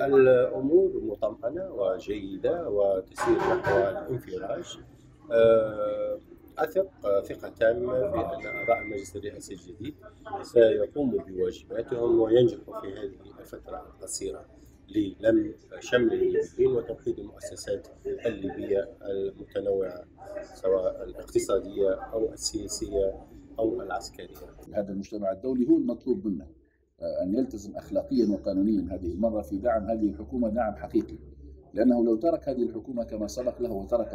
الأمور مطمئنة وجيدة وتسير نحو الانفراج. أثق ثقة تامة بأن آراء المجلس الرئاسي الجديد سيقوم بواجباتهم وينجح في هذه الفترة القصيرة للم شمل الليبيين وتوحيد المؤسسات الليبية المتنوعة سواء الاقتصادية أو السياسية أو العسكرية. هذا المجتمع الدولي هو المطلوب منه أن يلتزم أخلاقيا وقانونيا هذه المرة في دعم هذه الحكومة دعم حقيقي، لأنه لو ترك هذه الحكومة كما سبق له وترك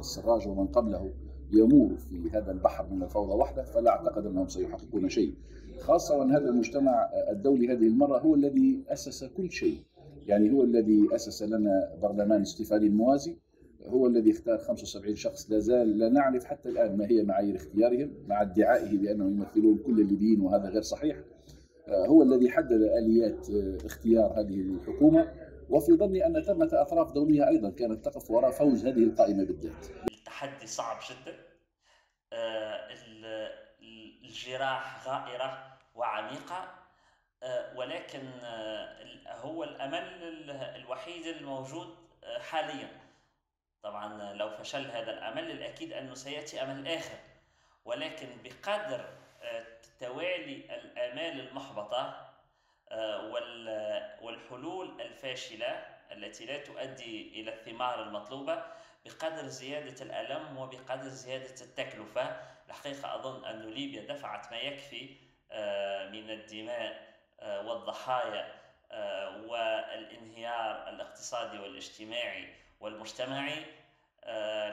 السراج ومن قبله يمور في هذا البحر من الفوضى وحده، فلا أعتقد أنهم سيحققون شيء، خاصة وأن هذا المجتمع الدولي هذه المرة هو الذي أسس كل شيء، يعني هو الذي أسس لنا برلمان استفادي موازي، هو الذي اختار 75 شخص لا نعرف حتى الآن ما هي معايير اختيارهم مع ادعائه بأنهم يمثلون كل الليبيين وهذا غير صحيح. هو الذي حدد آليات اختيار هذه الحكومة، وفي ظني أن ثمة أطراف دولية أيضا كانت تقف وراء فوز هذه القائمة بالذات. التحدي صعب جدا، الجراح غائرة وعميقة، ولكن هو الأمل الوحيد الموجود حاليا. طبعا لو فشل هذا الأمل الأكيد أنه سيأتي أمل آخر، ولكن بقدر توالي الآمال المحبطة والحلول الفاشلة التي لا تؤدي إلى الثمار المطلوبة، بقدر زيادة الألم وبقدر زيادة التكلفة. الحقيقة أظن أن ليبيا دفعت ما يكفي من الدماء والضحايا والانهيار الاقتصادي والاجتماعي والمجتمعي.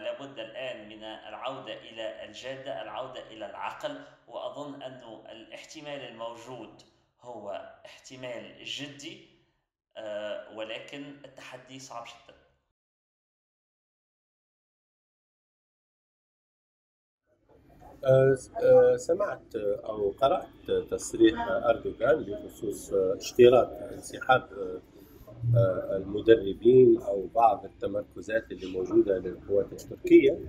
لابد الآن من العودة إلى الجادة، العودة إلى العقل، وأظن أن الاحتمال الموجود هو احتمال جدي، ولكن التحدي صعب جدا. سمعت أو قرأت تصريح أردوغان بخصوص اشتراط انسحاب المدربين أو بعض التمركزات اللي موجودة للقوات التركية،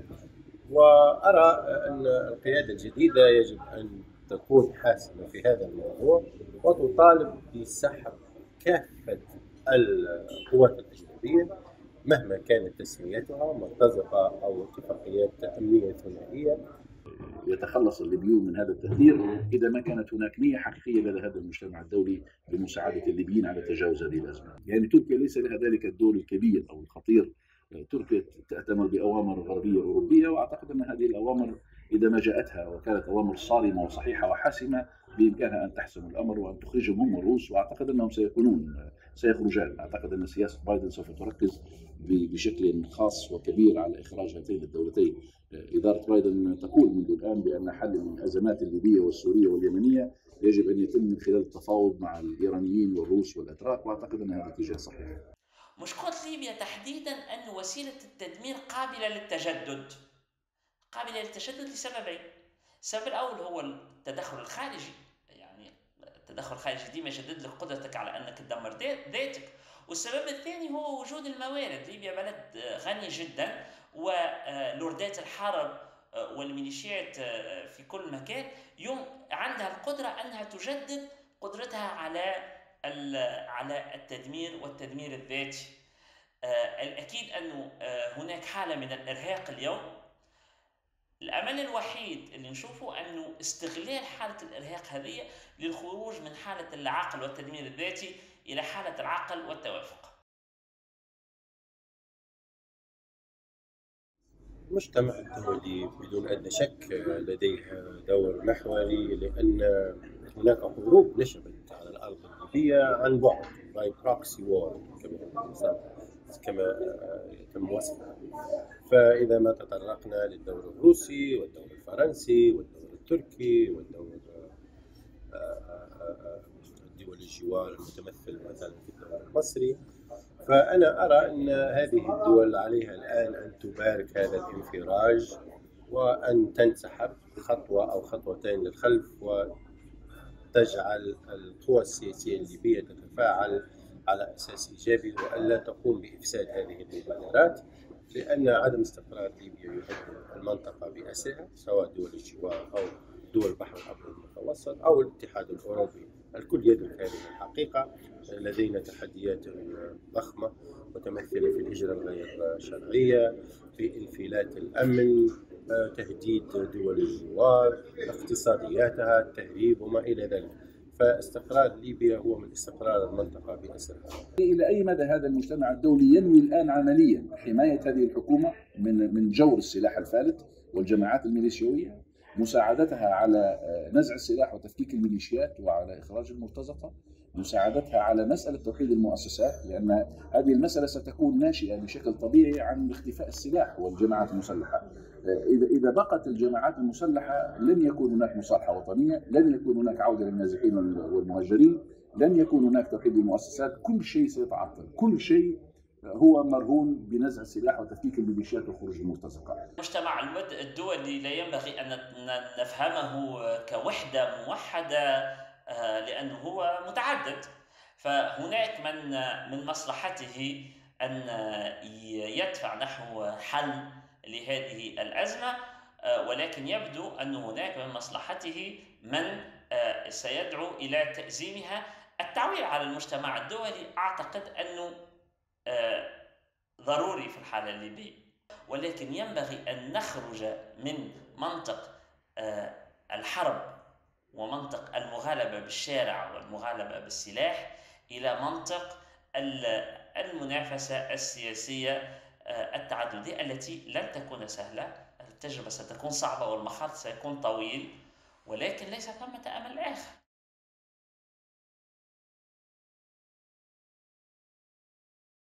وأرى أن القيادة الجديدة يجب أن تكون حاسمة في هذا الموضوع وتطالب بسحب كافة القوات الأجنبية مهما كانت تسميتها مرتزقة أو اتفاقيات أمنية ثنائية. يتخلص الليبيون من هذا التهديد إذا ما كانت هناك نية حقيقية لدى هذا المجتمع الدولي بمساعدة الليبيين على تجاوز هذه الأزمة. يعني تركيا ليس لها ذلك الدور الكبير أو الخطير. تركيا تأتمر بأوامر غربية أوروبية، وأعتقد أن هذه الأوامر إذا ما جاءتها وكانت أوامر صارمة وصحيحة وحاسمة بإمكانها أن تحسم الأمر وأن تخرجهم هم الروس، وأعتقد أنهم سيخرجان. أعتقد أن سياسة بايدن سوف تركز بشكل خاص وكبير على إخراج هاتين الدولتين. إدارة بايدن تقول منذ الآن بأن حل الأزمات الليبية والسورية واليمنية يجب أن يتم من خلال التفاوض مع الإيرانيين والروس والأتراك، وأعتقد أن هذا اتجاه صحيح. مشكلة ليبيا تحديدا أن وسيلة التدمير قابلة للتشدد لسببين. السبب الأول هو التدخل الخارجي، يعني التدخل الخارجي ديما يشدد لك قدرتك على أنك تدمر ذاتك، والسبب الثاني هو وجود الموارد. ليبيا بلد غني جدا، ولوردات الحرب والميليشيات في كل مكان عندها القدرة أنها تجدد قدرتها على التدمير والتدمير الذاتي. الأكيد أنه هناك حالة من الإرهاق اليوم. الأمل الوحيد اللي نشوفه أنه استغلال حالة الإرهاق هذه للخروج من حالة العقل والتدمير الذاتي إلى حالة العقل والتوافق. المجتمع الدولي بدون أدنى شك لديه دور محوري، لأن هناك حروب نشبت على الأرض الليبية عن بعد بروكسي وور كما يتم وصفها. فإذا ما تطرقنا للدور الروسي والدور الفرنسي والدور التركي والدور دول الجوار المتمثل مثلا في الدور المصري، فأنا أرى أن هذه الدول عليها الآن أن تبارك هذا الانفراج وأن تنسحب خطوة أو خطوتين للخلف، وتجعل القوى السياسية الليبية تتفاعل على أساس إيجابي وألا تقوم بإفساد هذه المبادرات، لأن عدم استقرار ليبيا يهدد المنطقة بأسرها سواء دول الجوار أو دول البحر الأبيض المتوسط أو الاتحاد الأوروبي. الكل يدرك هذه الحقيقة. لدينا تحديات ضخمة متمثلة في الهجرة الغير شرعية، في انفلات الأمن، تهديد دول الجوار، اقتصادياتها، التهريب وما إلى ذلك. فاستقرار ليبيا هو من استقرار المنطقة بأسرها. إلى أي مدى هذا المجتمع الدولي ينوي الآن عمليا حماية هذه الحكومة من جور السلاح الفارط والجماعات الميليشيوية، مساعدتها على نزع السلاح وتفكيك الميليشيات وعلى إخراج المرتزقة، مساعدتها على مسألة توحيد المؤسسات، لأن هذه المسألة ستكون ناشئة بشكل طبيعي عن اختفاء السلاح والجماعات المسلحة. إذا بقت الجماعات المسلحة لن يكون هناك مصالحة وطنية، لن يكون هناك عودة للنازحين والمهجرين، لن يكون هناك توحيد المؤسسات، كل شيء سيتعطل، كل شيء هو مرهون بنزع السلاح وتفكيك الميليشيات وخروج المرتزقة. المجتمع الدولي لا ينبغي أن نفهمه كوحدة موحدة، لأنه هو متعدد، فهناك من مصلحته أن يدفع نحو حل لهذه الأزمة، ولكن يبدو أن هناك من مصلحته من سيدعو إلى تأزيمها. التعويل على المجتمع الدولي أعتقد أنه ضروري في الحالة الليبية، ولكن ينبغي أن نخرج من منطق الحرب ومنطق المغالبة بالشارع والمغالبة بالسلاح إلى منطق المنافسة السياسية التعددية التي لن تكون سهلة، التجربة ستكون صعبة والمخاض سيكون طويل، ولكن ليس ثمة أمل آخر.